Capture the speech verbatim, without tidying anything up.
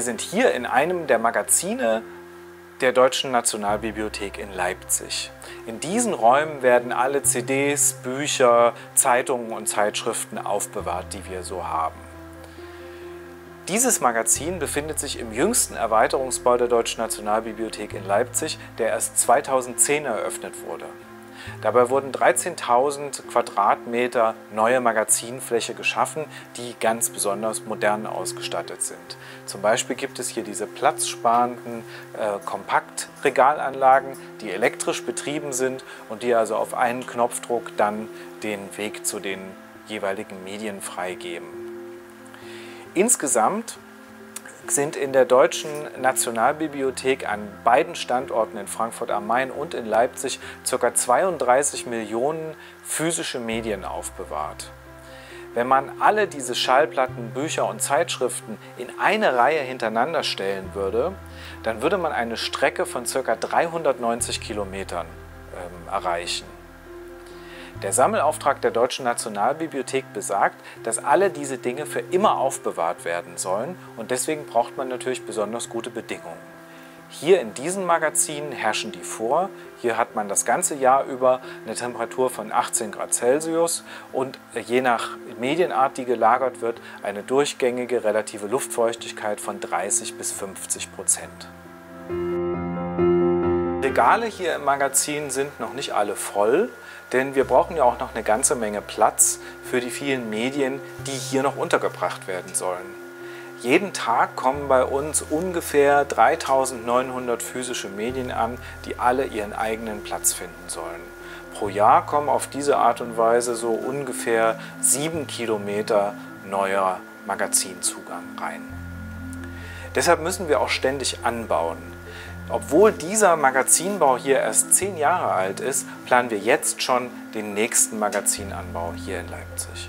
Wir sind hier in einem der Magazine der Deutschen Nationalbibliothek in Leipzig. In diesen Räumen werden alle C Ds, Bücher, Zeitungen und Zeitschriften aufbewahrt, die wir so haben. Dieses Magazin befindet sich im jüngsten Erweiterungsbau der Deutschen Nationalbibliothek in Leipzig, der erst zweitausendzehn eröffnet wurde. Dabei wurden dreizehntausend Quadratmeter neue Magazinfläche geschaffen, die ganz besonders modern ausgestattet sind. Zum Beispiel gibt es hier diese platzsparenden äh, Kompaktregalanlagen, die elektrisch betrieben sind und die also auf einen Knopfdruck dann den Weg zu den jeweiligen Medien freigeben. Insgesamt sind in der Deutschen Nationalbibliothek an beiden Standorten in Frankfurt am Main und in Leipzig ca. zweiunddreißig Millionen physische Medien aufbewahrt. Wenn man alle diese Schallplatten, Bücher und Zeitschriften in eine Reihe hintereinander stellen würde, dann würde man eine Strecke von ca. dreihundertneunzig Kilometern ähm, erreichen. Der Sammelauftrag der Deutschen Nationalbibliothek besagt, dass alle diese Dinge für immer aufbewahrt werden sollen, und deswegen braucht man natürlich besonders gute Bedingungen. Hier in diesen Magazinen herrschen die vor. Hier hat man das ganze Jahr über eine Temperatur von achtzehn Grad Celsius und je nach Medienart, die gelagert wird, eine durchgängige relative Luftfeuchtigkeit von dreißig bis fünfzig Prozent. Die Regale hier im Magazin sind noch nicht alle voll, denn wir brauchen ja auch noch eine ganze Menge Platz für die vielen Medien, die hier noch untergebracht werden sollen. Jeden Tag kommen bei uns ungefähr dreitausendneunhundert physische Medien an, die alle ihren eigenen Platz finden sollen. Pro Jahr kommen auf diese Art und Weise so ungefähr sieben Kilometer neuer Magazinzugang rein. Deshalb müssen wir auch ständig anbauen. Obwohl dieser Magazinbau hier erst zehn Jahre alt ist, planen wir jetzt schon den nächsten Magazinanbau hier in Leipzig.